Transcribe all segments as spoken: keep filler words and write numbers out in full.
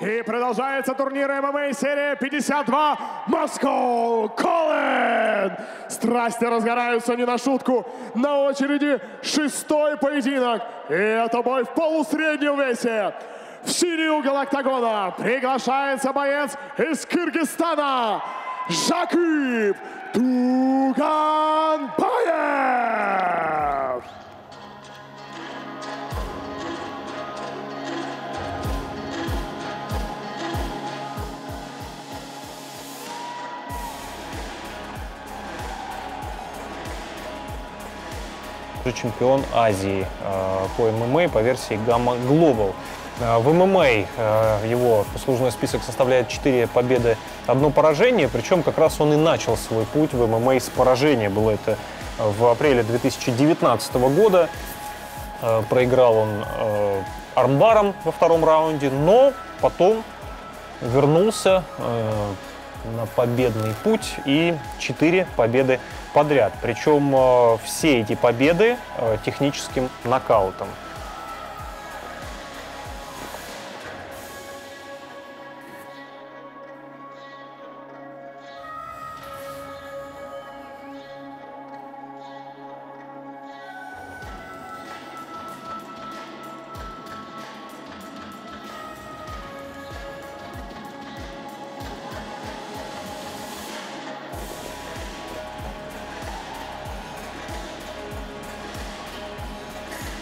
И продолжается турнир ММА серия пятьдесят два Moscow Calling. Страсти разгораются не на шутку. На очереди шестой поединок. И это бой в полусреднем весе. В синий угол октагона приглашается боец из Кыргызстана Жакып Туганбаев. Чемпион Азии по ММА по версии Gamma Global. В ММА его послужной список составляет четыре победы, одно поражение, причем как раз он и начал свой путь в ММА с поражения. Было это в апреле две тысячи девятнадцатого года. Проиграл он армбаром во втором раунде, но потом вернулся на победный путь и четыре победы подряд. Причем все эти победы техническим нокаутом.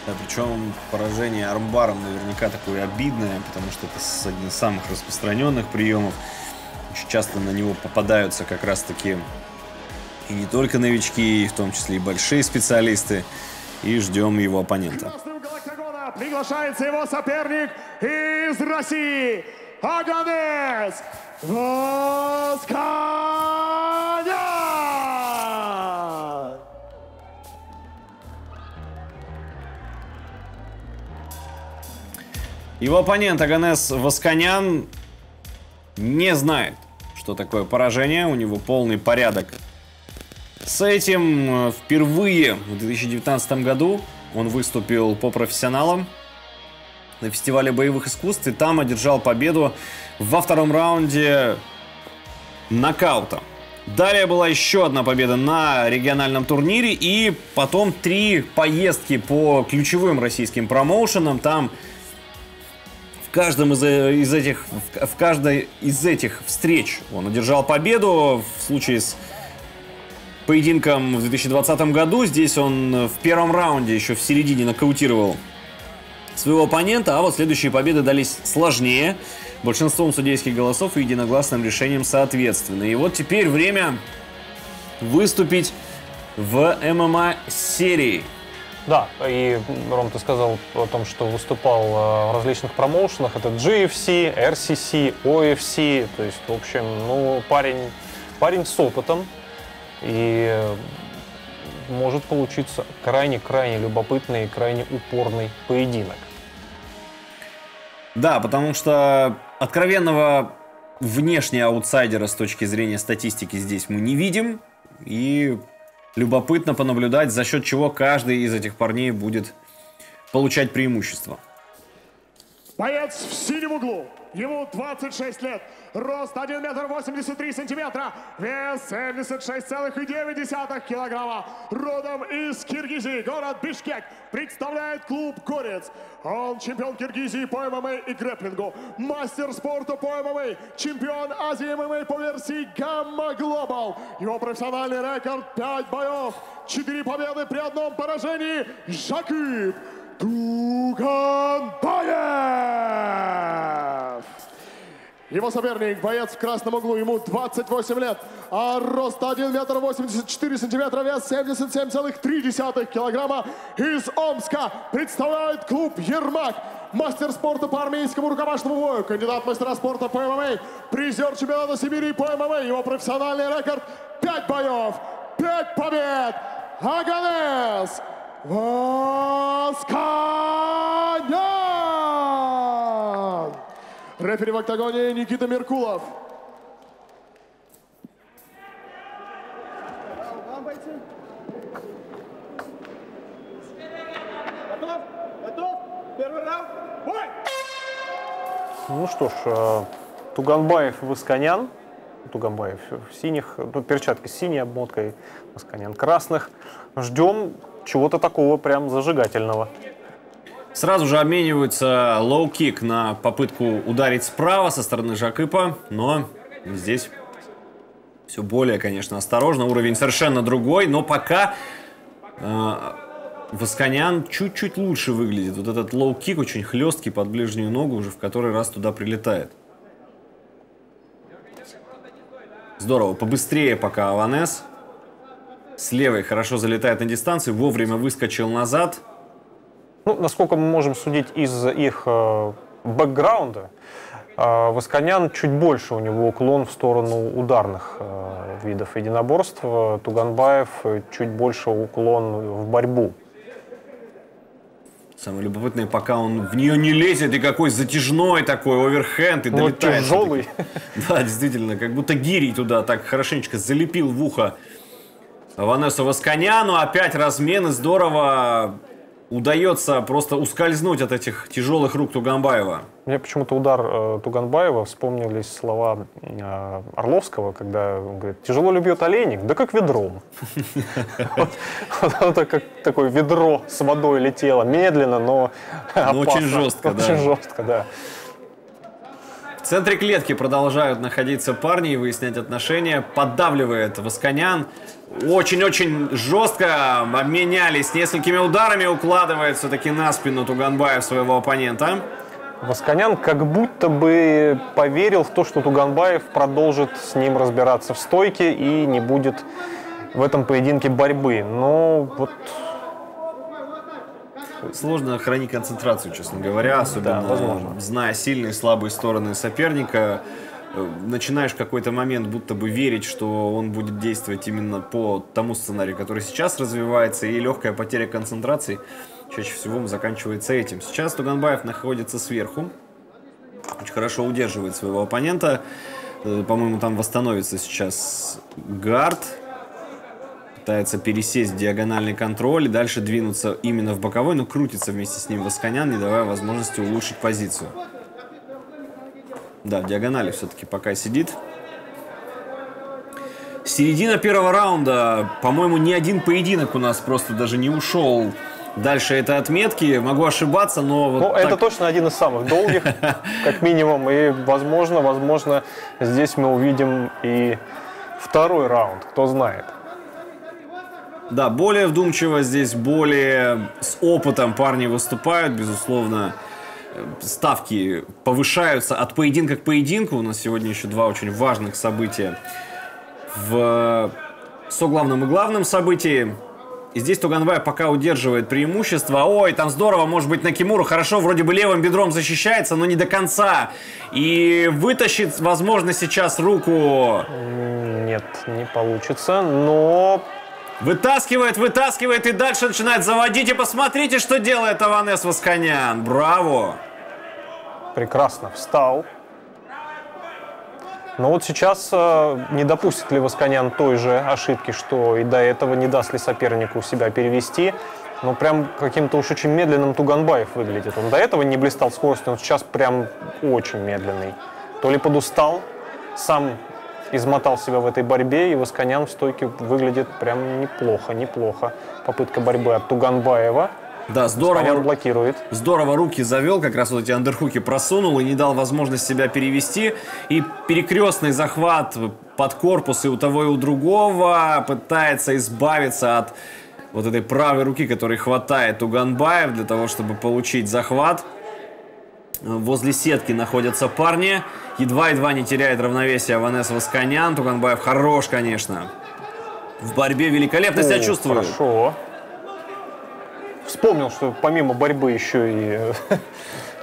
Да, причем поражение армбаром наверняка такое обидное, потому что это один из самых распространенных приемов. Очень часто на него попадаются как раз-таки и не только новички, и в том числе и большие специалисты. И ждем его оппонента. Приглашается его соперник из России Оганес Восканян. Его оппонент Оганес Восканян не знает, что такое поражение, у него полный порядок. С этим впервые в две тысячи девятнадцатом году он выступил по профессионалам на фестивале боевых искусств и там одержал победу во втором раунде нокаутом. Далее была еще одна победа на региональном турнире и потом три поездки по ключевым российским промоушенам. Там В, каждом из, из этих, в каждой из этих встреч он одержал победу. В случае с поединком в две тысячи двадцатом году здесь он в первом раунде еще в середине нокаутировал своего оппонента, а вот следующие победы дались сложнее, большинством судейских голосов и единогласным решением соответственно. И вот теперь время выступить в ММА-серии. Да, и, Ром, ты сказал о том, что выступал в различных промоушенах. Это джи эф си, эр си си, о эф си. То есть, в общем, ну, парень, парень с опытом. И может получиться крайне-крайне любопытный и крайне упорный поединок. Да, потому что откровенного внешнего аутсайдера с точки зрения статистики здесь мы не видим. И... любопытно понаблюдать, за счет чего каждый из этих парней будет получать преимущество. Боец в синем углу. Ему двадцать шесть лет. Рост один метр восемьдесят три сантиметра. Вес семьдесят шесть целых девять десятых килограмма. Родом из Киргизии. Город Бишкек. Представляет клуб «Горец». Он чемпион Киргизии по ММА и грэпплингу. Мастер спорта по ММА. Чемпион Азии ММА по версии «Гамма Глобал». Его профессиональный рекорд пять боев. четыре победы при одном поражении. Жакып Туганбаев! Его соперник, боец в красном углу, ему двадцать восемь лет, а рост один метр восемьдесят четыре сантиметра, вес семьдесят семь целых три десятых килограмма, из Омска, представляет клуб «Ермак». Мастер спорта по армейскому рукопашному бою, кандидат мастера спорта по ММА, призер чемпионата Сибири по ММА, его профессиональный рекорд пять боев, пять побед, Оганес Восканян! Рефери в октагоне Никита Меркулов. Вам, бойцы? Готов? Готов? Первый раунд. Бой! Ну что ж, Туганбаев и Восканян. Туганбаев в синих, ну, перчатки с синей обмоткой, Восканян красных. Ждем чего-то такого прям зажигательного. Сразу же обмениваются лоу-кик на попытку ударить справа со стороны Жакыпа, но здесь все более, конечно, осторожно. Уровень совершенно другой, но пока э, Восканян чуть-чуть лучше выглядит. Вот этот лоу-кик очень хлесткий под ближнюю ногу уже в который раз туда прилетает. Здорово, побыстрее пока Оганес. С левой хорошо залетает на дистанцию, вовремя выскочил назад. Ну, насколько мы можем судить из их э, бэкграунда, э, Восканян чуть больше у него уклон в сторону ударных э, видов единоборств, Туганбаев чуть больше уклон в борьбу. Самое любопытное, пока он в нее не лезет, и какой затяжной такой оверхенд, и долетает. Тяжелый. Да, действительно, как будто гирей туда так хорошенечко залепил в ухо Оганесу Восканяну. Опять размен, и здорово удается просто ускользнуть от этих тяжелых рук Туганбаева. Мне почему-то удар э, Туганбаева вспомнились слова э, Орловского, когда он говорит: тяжело ли бьет олейник? Да как ведром. Это как такое ведро с водой летело. Медленно, но очень жестко. Очень жестко, да. В центре клетки продолжают находиться парни и выяснять отношения. Поддавливает Восканян. Очень-очень жестко обменялись несколькими ударами. Укладывает все-таки на спину Туганбаев своего оппонента. Восканян как будто бы поверил в то, что Туганбаев продолжит с ним разбираться в стойке и не будет в этом поединке борьбы. Но вот... Сложно хранить концентрацию, честно говоря, особенно, да, возможно, зная сильные и слабые стороны соперника. Начинаешь в какой-то момент будто бы верить, что он будет действовать именно по тому сценарию, который сейчас развивается, и легкая потеря концентрации чаще всего заканчивается этим. Сейчас Туганбаев находится сверху, очень хорошо удерживает своего оппонента. По-моему, там восстановится сейчас гард. Пытается пересесть в диагональный контроль и дальше двинуться именно в боковой, но крутится вместе с ним Восканян, не давая возможности улучшить позицию. Да, в диагонали все-таки пока сидит. Середина первого раунда. По-моему, ни один поединок у нас просто даже не ушел дальше этой отметки. Могу ошибаться, но... Вот ну, так... это точно один из самых долгих, как минимум. И, возможно, возможно, здесь мы увидим и второй раунд, кто знает. Да, более вдумчиво здесь, более с опытом парни выступают. Безусловно, ставки повышаются от поединка к поединку. У нас сегодня еще два очень важных события в соглавном и главном событии. И здесь Туганбаев пока удерживает преимущество. Ой, там здорово, может быть, Накимуру хорошо, вроде бы левым бедром защищается, но не до конца. И вытащит, возможно, сейчас руку. Нет, не получится, но... Вытаскивает, вытаскивает и дальше начинает заводить. И посмотрите, что делает Оганес Восканян. Браво! Прекрасно встал. Но вот сейчас э, не допустит ли Восканян той же ошибки, что и до этого, не даст ли сопернику себя перевести. Но прям каким-то уж очень медленным Туганбаев выглядит. Он до этого не блистал скоростью, он сейчас прям очень медленный. То ли подустал, сам... измотал себя в этой борьбе, и Восканян в стойке выглядит прям неплохо, неплохо. Попытка борьбы от Туганбаева. Да, здорово. Восканян блокирует. Здорово руки завел, как раз вот эти андерхуки просунул и не дал возможность себя перевести. И перекрестный захват под корпус и у того, и у другого пытается избавиться от вот этой правой руки, которой хватает Туганбаев для того, чтобы получить захват. Возле сетки находятся парни. Едва-едва не теряет равновесие Оганес Восканян. Туганбаев хорош, конечно. В борьбе великолепно себя чувствует. Хорошо. Вспомнил, что помимо борьбы еще и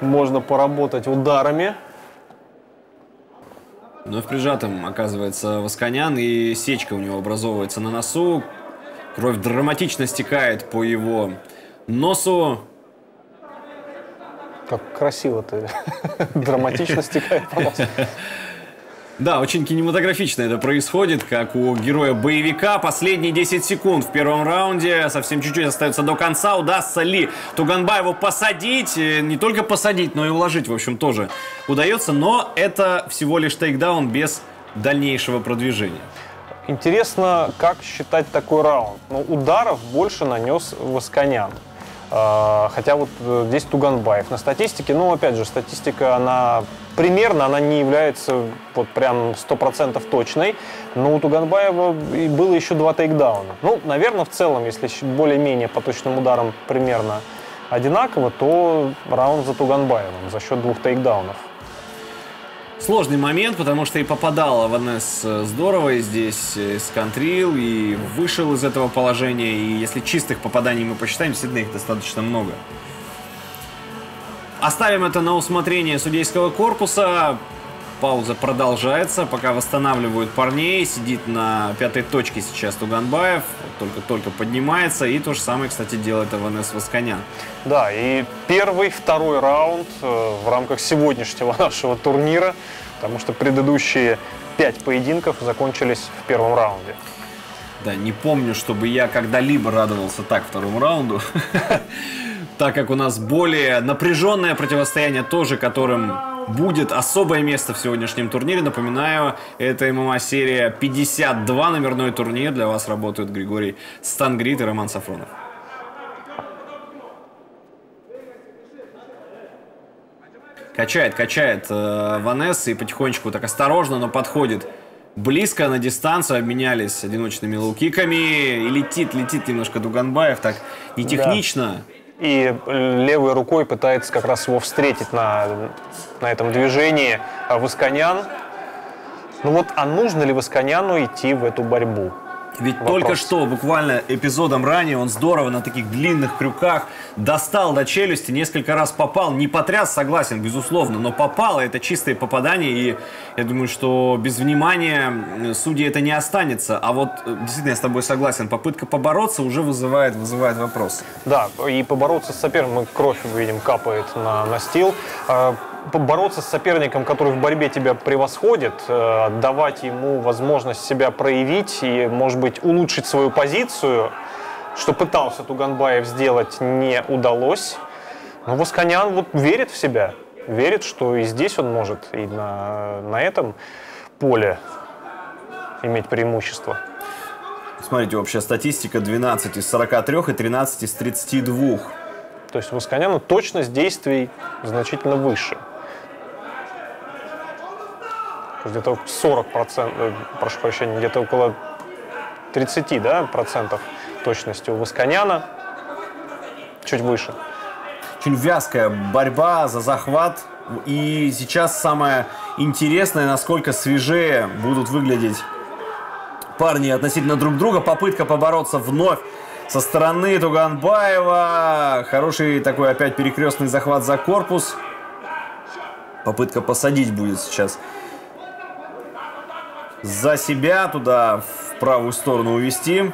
можно поработать ударами. Вновь прижатым оказывается Восканян. И сечка у него образовывается на носу. Кровь драматично стекает по его носу. Как красиво ты драматично стекает по носу. Да, очень кинематографично это происходит, как у героя-боевика. Последние десять секунд в первом раунде, совсем чуть-чуть остается до конца. Удастся ли Туганбаеву посадить? Не только посадить, но и уложить, в общем, тоже удается. Но это всего лишь тейкдаун без дальнейшего продвижения. Интересно, как считать такой раунд. Но ударов больше нанес Восканян. Хотя вот здесь Туганбаев. На статистике, ну, опять же, статистика, она примерно, она не является вот прям сто процентов точной. Но у Туганбаева было еще два тейкдауна. Ну, наверное, в целом, если более-менее по точным ударам примерно одинаково, то раунд за Туганбаевым за счет двух тейкдаунов. Сложный момент, потому что и попадал Оганес здорово, и здесь сконтрил, и вышел из этого положения. И если чистых попаданий мы посчитаем, действительно их достаточно много. Оставим это на усмотрение судейского корпуса. Пауза продолжается, пока восстанавливают парней. Сидит на пятой точке сейчас Туганбаев, только-только поднимается. И то же самое, кстати, делает Оганес Восканян. Да, и первый, второй раунд в рамках сегодняшнего нашего турнира, потому что предыдущие пять поединков закончились в первом раунде. Да, не помню, чтобы я когда-либо радовался так второму раунду, так как у нас более напряженное противостояние тоже, которым... будет особое место в сегодняшнем турнире. Напоминаю, это ММА серия пятьдесят два, номерной турнир. Для вас работают Григорий Стангрид и Роман Сафронов. Качает, качает э, Оганес и потихонечку, так осторожно, но подходит близко на дистанцию. Обменялись одиночными лоу-киками. И летит, летит немножко Туганбаев, так нетехнично. Да. И левой рукой пытается как раз его встретить на, на этом движении Восканян. Ну вот, а нужно ли Восканяну идти в эту борьбу? Ведь вопрос. Только что, буквально эпизодом ранее, он здорово на таких длинных крюках достал до челюсти, несколько раз попал, не потряс, согласен, безусловно, но попал, это чистое попадание, и я думаю, что без внимания судьи это не останется. А вот, действительно, я с тобой согласен, попытка побороться уже вызывает, вызывает вопрос. Да, и побороться с соперником, кровь, видим, капает на настил. Бороться с соперником, который в борьбе тебя превосходит, давать ему возможность себя проявить и, может быть, улучшить свою позицию, что пытался Туганбаев сделать, не удалось. Но Восканян вот верит в себя, верит, что и здесь он может и на, на этом поле иметь преимущество. Смотрите, общая статистика: двенадцать из сорока трёх и тринадцать из тридцати двух. То есть Восканяну точность действий значительно выше. Где-то сорок процентов, прошу прощения, где-то около тридцати процентов, да, процентов точности у Восканяна, чуть выше. Очень вязкая борьба за захват. И сейчас самое интересное, насколько свежее будут выглядеть парни относительно друг друга. Попытка побороться вновь со стороны Туганбаева. Хороший такой опять перекрестный захват за корпус. Попытка посадить будет сейчас за себя, туда в правую сторону увести.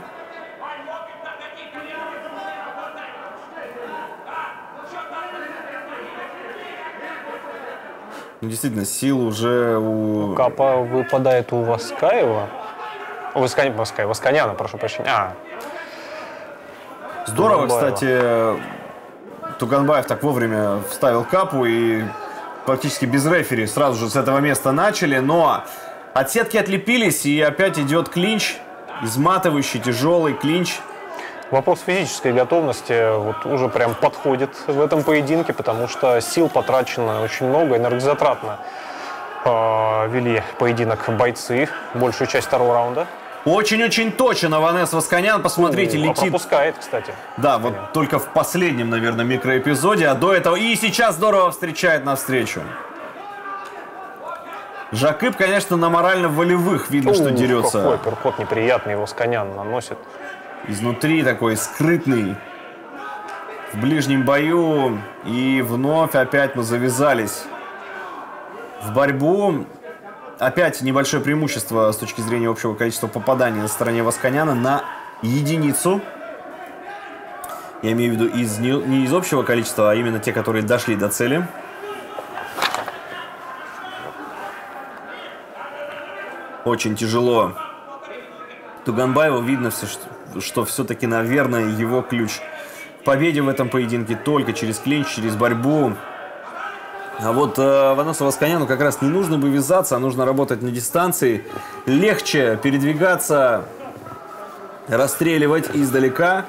Ну, действительно, сил уже у... Капа выпадает у Воскаева. У Восканя... Восканя... Восканяна, прошу прощения. А. Здорово, Туганбаева. Кстати, Туганбаев так вовремя вставил капу и практически без рефери сразу же с этого места начали, но... От сетки отлепились, и опять идет клинч, изматывающий, тяжелый клинч. Вопрос физической готовности вот уже прям подходит в этом поединке, потому что сил потрачено очень много, энергозатратно э, вели поединок бойцы большую часть второго раунда. Очень-очень точно Оганес Восканян, посмотрите, ну, летит. А пропускает, кстати. Да, Восканян. Вот только в последнем, наверное, микроэпизоде, а до этого и сейчас здорово встречает навстречу. Жакып, конечно, на морально-волевых видно, О, что дерется. Какой перкот неприятный его Восканян наносит. Изнутри такой скрытный в ближнем бою. И вновь опять мы завязались в борьбу. Опять небольшое преимущество с точки зрения общего количества попаданий на стороне Восканяна на единицу. Я имею в виду из, не из общего количества, а именно те, которые дошли до цели. Очень тяжело. Туганбаеву видно, что, что все-таки, наверное, его ключ к победе в этом поединке только через клинч, через борьбу. А вот э, Оганесу Восканяну как раз не нужно бы вязаться, а нужно работать на дистанции. Легче передвигаться, расстреливать издалека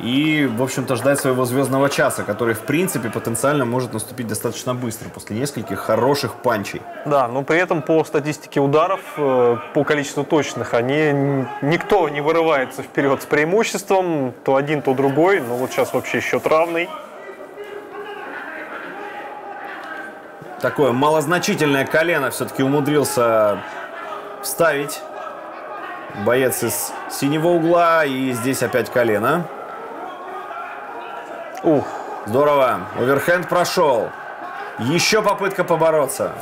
и, в общем-то, ждать своего звездного часа, который, в принципе, потенциально может наступить достаточно быстро после нескольких хороших панчей. Да, но при этом по статистике ударов, по количеству точных, они никто не вырывается вперед с преимуществом. То один, то другой. Но вот сейчас вообще счет равный. Такое малозначительное колено все-таки умудрился вставить боец из синего угла. И здесь опять колено. Ух, здорово. Оверхенд прошел. Еще попытка побороться.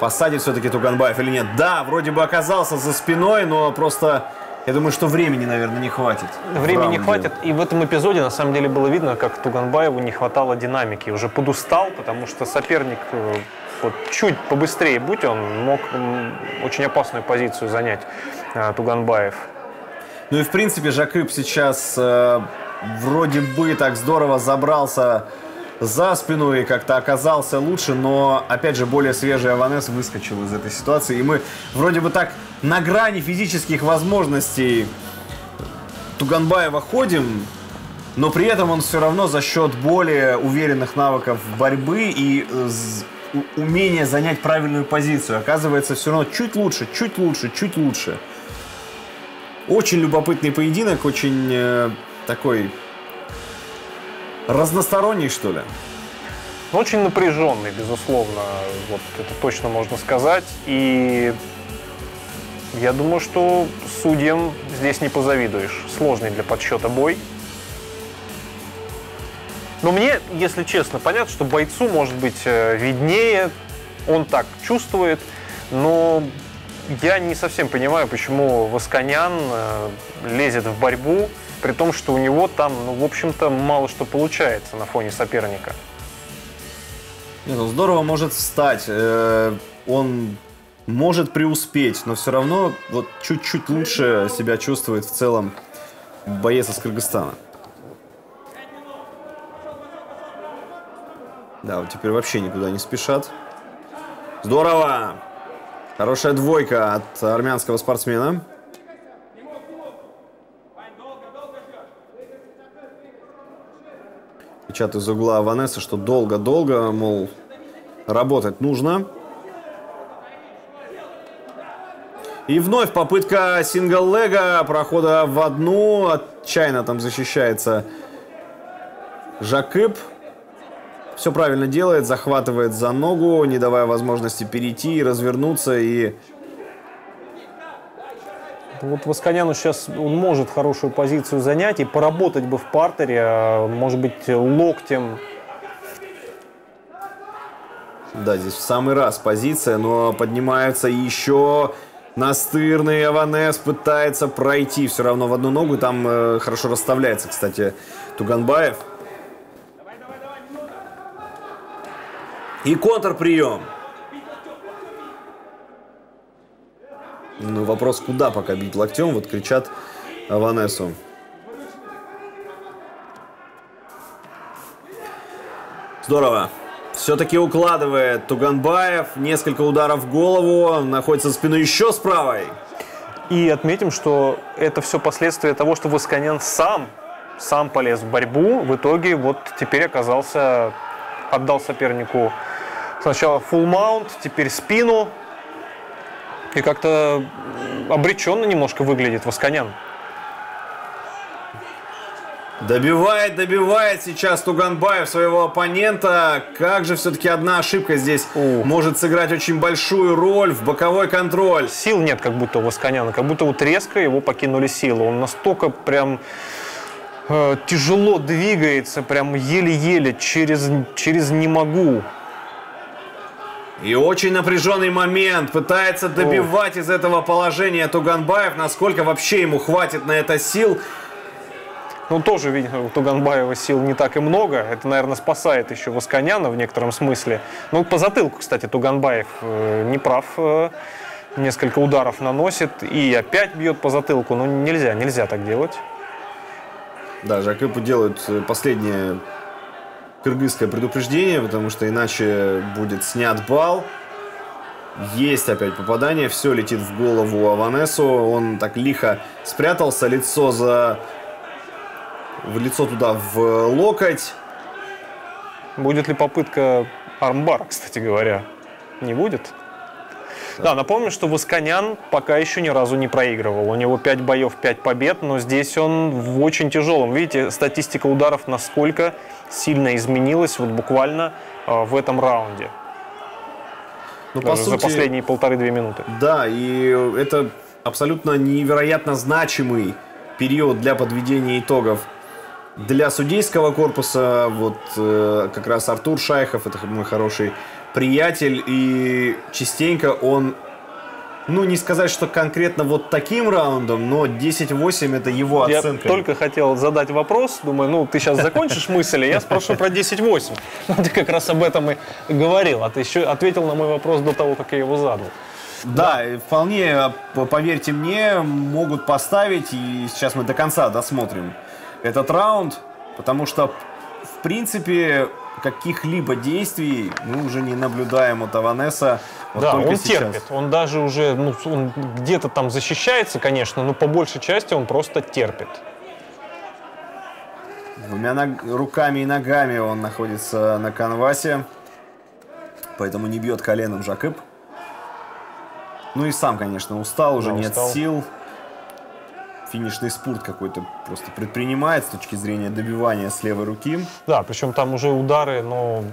Посадит все-таки Туганбаев или нет? Да, вроде бы оказался за спиной, но просто... Я думаю, что времени, наверное, не хватит. Времени не хватит. И в этом эпизоде, на самом деле, было видно, как Туганбаеву не хватало динамики. Уже подустал, потому что соперник вот, чуть побыстрее, будь он, мог очень опасную позицию занять а, Туганбаев. Ну и, в принципе, Жакып сейчас э, вроде бы так здорово забрался за спину и как-то оказался лучше, но, опять же, более свежий Оганес выскочил из этой ситуации. И мы вроде бы так на грани физических возможностей Туганбаева ходим, но при этом он все равно за счет более уверенных навыков борьбы и умения занять правильную позицию оказывается все равно чуть лучше, чуть лучше, чуть лучше. Очень любопытный поединок, очень э, такой... разносторонний, что ли? Очень напряженный, безусловно. Вот это точно можно сказать. И я думаю, что судьям здесь не позавидуешь. Сложный для подсчета бой. Но мне, если честно, понятно, что бойцу, может быть, виднее. Он так чувствует. Но я не совсем понимаю, почему Восканян лезет в борьбу, при том, что у него там, ну, в общем-то, мало что получается на фоне соперника. Нет, он здорово может встать, э-э- он может преуспеть, но все равно вот чуть-чуть лучше себя чувствует в целом боец из Кыргызстана. Да, вот теперь вообще никуда не спешат. Здорово! Хорошая двойка от армянского спортсмена. Чат из угла Оганеса, что долго-долго, мол, работать нужно. И вновь попытка сингл-лега, прохода в одну. Отчаянно там защищается Жакып. Все правильно делает, захватывает за ногу, не давая возможности перейти, развернуться и... Вот Восканяну сейчас он может хорошую позицию занять и поработать бы в партере, может быть, локтем. Да, здесь в самый раз позиция, но поднимается еще настырный Оганес, пытается пройти все равно в одну ногу. Там э, хорошо расставляется, кстати, Туганбаев. И контрприем. Ну, вопрос, куда пока бить локтем, вот кричат Оганесу. Здорово. Все-таки укладывает Туганбаев. Несколько ударов в голову. Находится за спиной еще с правой. И отметим, что это все последствия того, что Восканян сам, сам полез в борьбу. В итоге вот теперь оказался, отдал сопернику сначала фулл-маунт, теперь спину. И как-то обреченно немножко выглядит Восканян. Добивает, добивает сейчас Туганбаев своего оппонента. Как же все-таки одна ошибка здесь О. может сыграть очень большую роль в боковой контроль. Сил нет как будто у Восканяна. Как будто вот резко его покинули силы. Он настолько прям э, тяжело двигается, прям еле-еле, через, через «не могу». И очень напряженный момент. Пытается добивать О. из этого положения Туганбаев. Насколько вообще ему хватит на это сил. Ну, тоже, видно, у Туганбаева сил не так и много. Это, наверное, спасает еще Восканяна в некотором смысле. Ну, по затылку, кстати, Туганбаев э, не прав. Э, несколько ударов наносит и опять бьет по затылку. Ну, нельзя, нельзя так делать. Да, Жакыпу делают последнее кыргызское предупреждение, потому что иначе будет снят балл. Есть опять попадание. Все летит в голову Аванесу. Он так лихо спрятался. Лицо за... В лицо туда, в локоть. Будет ли попытка армбара, кстати говоря? Не будет. Да, да, напомню, что Восканян пока еще ни разу не проигрывал. У него пять боев, пять побед, но здесь он в очень тяжелом. Видите, статистика ударов насколько сильно изменилась вот буквально э, в этом раунде. Ну, по сути, за последние полторы-две минуты. Да, и это абсолютно невероятно значимый период для подведения итогов. Для судейского корпуса, вот э, как раз Артур Шайхов, это мой хороший приятель, и частенько он, ну не сказать, что конкретно вот таким раундом, но десять восемь это его оценка. Я только хотел задать вопрос, думаю, ну ты сейчас закончишь мысль, а я спрошу про десять восемь. Ты как раз об этом и говорил, а ты еще ответил на мой вопрос до того, как я его задал. Да, да, вполне, поверьте мне, могут поставить, и сейчас мы до конца досмотрим этот раунд, потому что, в принципе, каких-либо действий мы уже не наблюдаем от Аванеса. Вот да, он сейчас терпит, он даже уже, ну, он где-то там защищается, конечно, но по большей части он просто терпит. Двумя ног... руками и ногами он находится на канвасе, поэтому не бьет коленом Жакып. Ну и сам, конечно, устал, уже да, нет устал. сил. Финишный спорт какой-то просто предпринимает с точки зрения добивания с левой руки. Да, причем там уже удары, но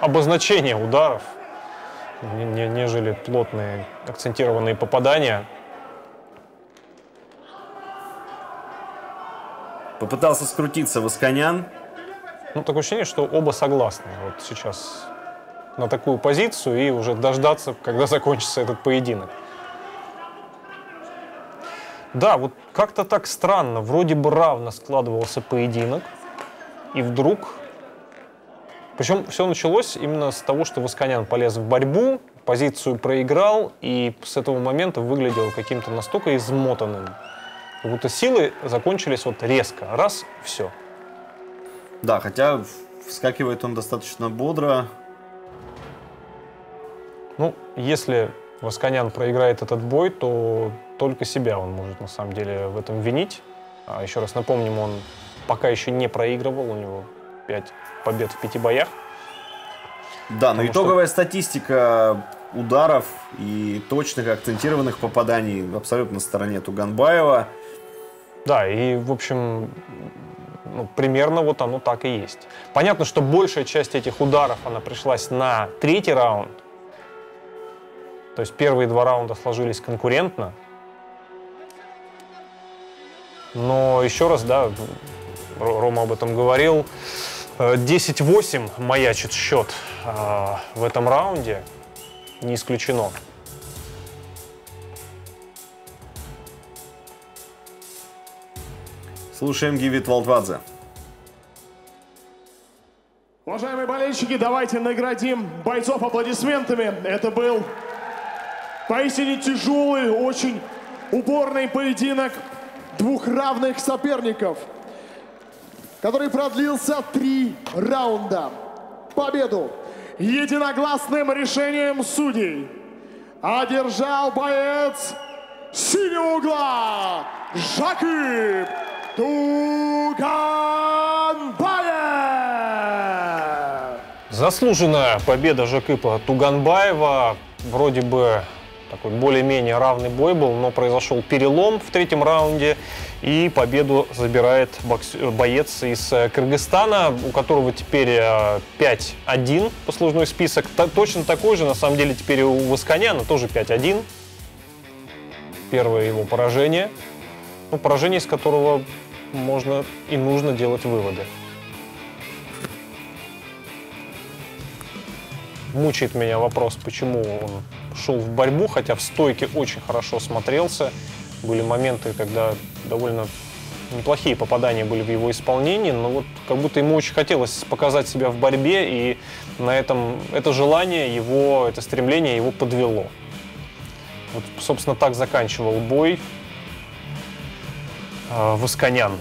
обозначение ударов, нежели плотные акцентированные попадания. Попытался скрутиться Восканян. Ну, такое ощущение, что оба согласны вот сейчас на такую позицию и уже дождаться, когда закончится этот поединок. Да, вот как-то так странно. Вроде бы равно складывался поединок. И вдруг... Причем все началось именно с того, что Восканян полез в борьбу, позицию проиграл, и с этого момента выглядел каким-то настолько измотанным. Как будто силы закончились вот резко. Раз, все. Да, хотя вскакивает он достаточно бодро. Ну, если Восканян проиграет этот бой, то только себя он может на самом деле в этом винить. А еще раз напомним, он пока еще не проигрывал, у него пять побед в пяти боях. Да, но итоговая что... статистика ударов и точных акцентированных попаданий абсолютно на стороне Туганбаева. Да, и в общем, ну, примерно вот оно так и есть. Понятно, что большая часть этих ударов, она пришлась на третий раунд. То есть первые два раунда сложились конкурентно. Но еще раз, да, Рома об этом говорил, десять восемь маячит счет в этом раунде, не исключено. Слушаем Гиви Твалвадзе. Уважаемые болельщики, давайте наградим бойцов аплодисментами. Это был поистине тяжелый, очень уборный поединок двух равных соперников, который продлился три раунда. Победу единогласным решением судей одержал боец синего угла Жакып Туганбаев. Заслуженная победа Жакыпа Туганбаева. Вроде бы такой более-менее равный бой был, но произошел перелом в третьем раунде, и победу забирает бокс... боец из Кыргызстана, у которого теперь пять один послужной список. Т- точно такой же, на самом деле, теперь у Восканяна тоже пять один. Первое его поражение. Ну, поражение, из которого можно и нужно делать выводы. Мучает меня вопрос, почему он шел в борьбу, хотя в стойке очень хорошо смотрелся. Были моменты, когда довольно неплохие попадания были в его исполнении, но вот как будто ему очень хотелось показать себя в борьбе, и на этом это желание, его, это стремление его подвело. Вот, собственно, так заканчивал бой Восканян.